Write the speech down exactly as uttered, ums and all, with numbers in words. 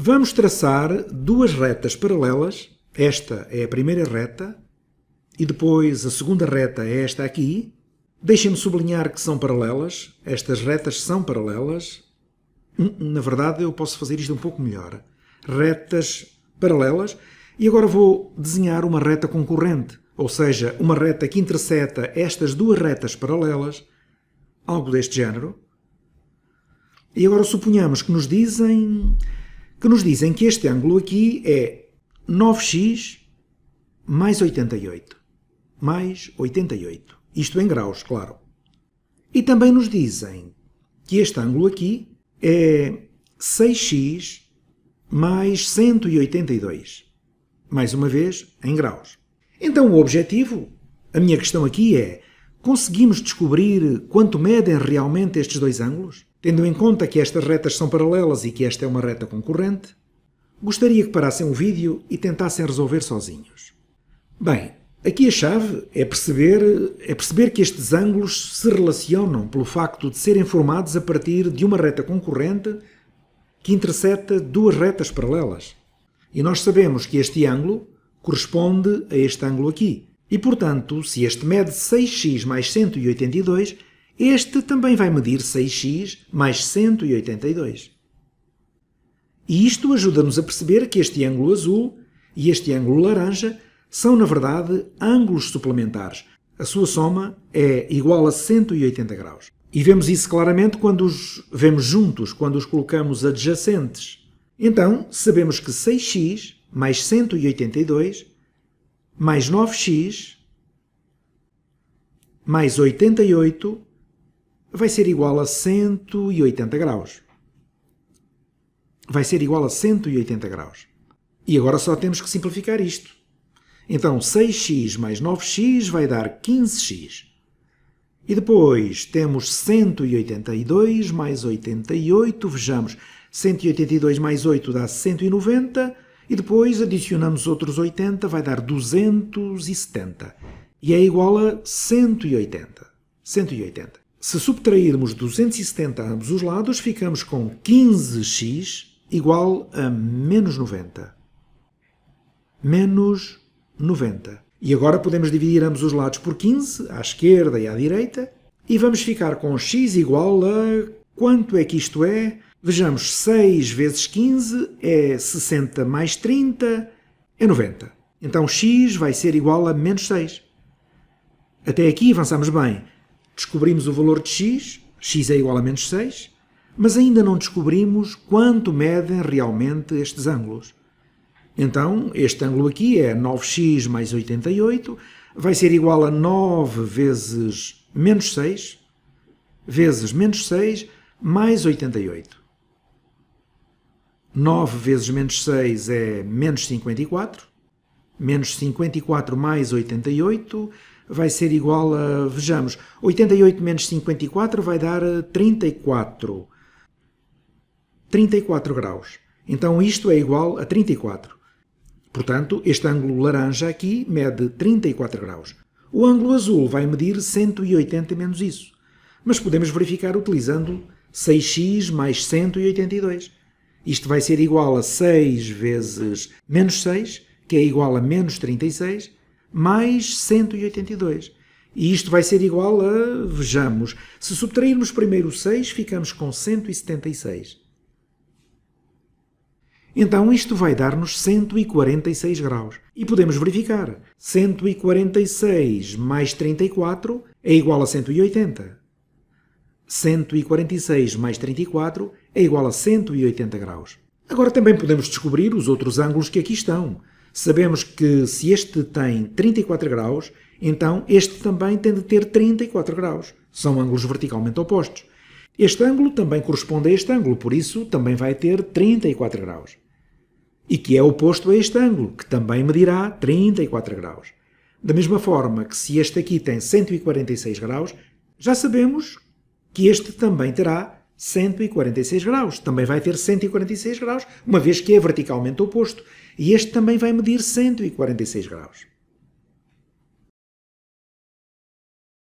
Vamos traçar duas retas paralelas. Esta é a primeira reta e depois a segunda reta é esta aqui. Deixem-me sublinhar que são paralelas. Estas retas são paralelas. Na verdade, eu posso fazer isto um pouco melhor. Retas paralelas. E agora vou desenhar uma reta concorrente, ou seja, uma reta que interseta estas duas retas paralelas, algo deste género. E agora suponhamos que nos dizem que, nos dizem que este ângulo aqui é nove x mais oitenta e oito. Mais oitenta e oito. Isto em graus, claro. E também nos dizem que este ângulo aqui é seis x mais cento e oitenta e dois. Mais uma vez, em graus. Então o objetivo, a minha questão aqui é: conseguimos descobrir quanto medem realmente estes dois ângulos? Tendo em conta que estas retas são paralelas e que esta é uma reta concorrente, gostaria que parassem o vídeo e tentassem resolver sozinhos. Bem, aqui a chave é perceber, é perceber que estes ângulos se relacionam pelo facto de serem formados a partir de uma reta concorrente que interseta duas retas paralelas. E nós sabemos que este ângulo corresponde a este ângulo aqui. E, portanto, se este mede seis x mais cento e oitenta e dois, este também vai medir seis x mais cento e oitenta e dois. E isto ajuda-nos a perceber que este ângulo azul e este ângulo laranja são, na verdade, ângulos suplementares. A sua soma é igual a cento e oitenta graus. E vemos isso claramente quando os vemos juntos, quando os colocamos adjacentes. Então, sabemos que seis x mais cento e oitenta e dois mais nove x mais oitenta e oito vai ser igual a cento e oitenta graus. Vai ser igual a cento e oitenta graus. E agora só temos que simplificar isto. Então, seis x mais nove x vai dar quinze x. E depois temos cento e oitenta e dois mais oitenta e oito, vejamos, cento e oitenta e dois mais oito dá cento e noventa, e depois adicionamos outros oitenta, vai dar duzentos e setenta. E é igual a cento e oitenta. cento e oitenta. Se subtrairmos duzentos e setenta a ambos os lados, ficamos com quinze x igual a menos noventa. Menos noventa. E agora podemos dividir ambos os lados por quinze, à esquerda e à direita, e vamos ficar com x igual a... quanto é que isto é? Vejamos, seis vezes quinze é sessenta mais trinta, é noventa. Então x vai ser igual a menos seis. Até aqui avançamos bem. Descobrimos o valor de x, x é igual a menos seis, mas ainda não descobrimos quanto medem realmente estes ângulos. Então, este ângulo aqui é nove x mais oitenta e oito, vai ser igual a nove vezes menos seis, vezes menos seis, mais oitenta e oito. nove vezes menos seis é menos cinquenta e quatro. Menos cinquenta e quatro mais oitenta e oito... vai ser igual a, vejamos, oitenta e oito menos cinquenta e quatro vai dar trinta e quatro. trinta e quatro graus. Então isto é igual a trinta e quatro. Portanto, este ângulo laranja aqui mede trinta e quatro graus. O ângulo azul vai medir cento e oitenta menos isso. Mas podemos verificar utilizando seis x mais cento e oitenta e dois. Isto vai ser igual a seis vezes menos seis, que é igual a menos trinta e seis, mais cento e oitenta e dois. E isto vai ser igual a, vejamos, se subtrairmos primeiro seis, ficamos com cento e setenta e seis. Então isto vai dar-nos cento e quarenta e seis graus. E podemos verificar, cento e quarenta e seis mais trinta e quatro é igual a cento e oitenta. cento e quarenta e seis mais trinta e quatro é igual a cento e oitenta graus. Agora também podemos descobrir os outros ângulos que aqui estão. Sabemos que se este tem trinta e quatro graus, então este também tem de ter trinta e quatro graus. São ângulos verticalmente opostos. Este ângulo também corresponde a este ângulo, por isso também vai ter trinta e quatro graus. E que é oposto a este ângulo, que também medirá trinta e quatro graus. Da mesma forma que se este aqui tem cento e quarenta e seis graus, já sabemos que este também terá cento e quarenta e seis graus. Também vai ter cento e quarenta e seis graus, uma vez que é verticalmente oposto. E este também vai medir cento e quarenta e seis graus.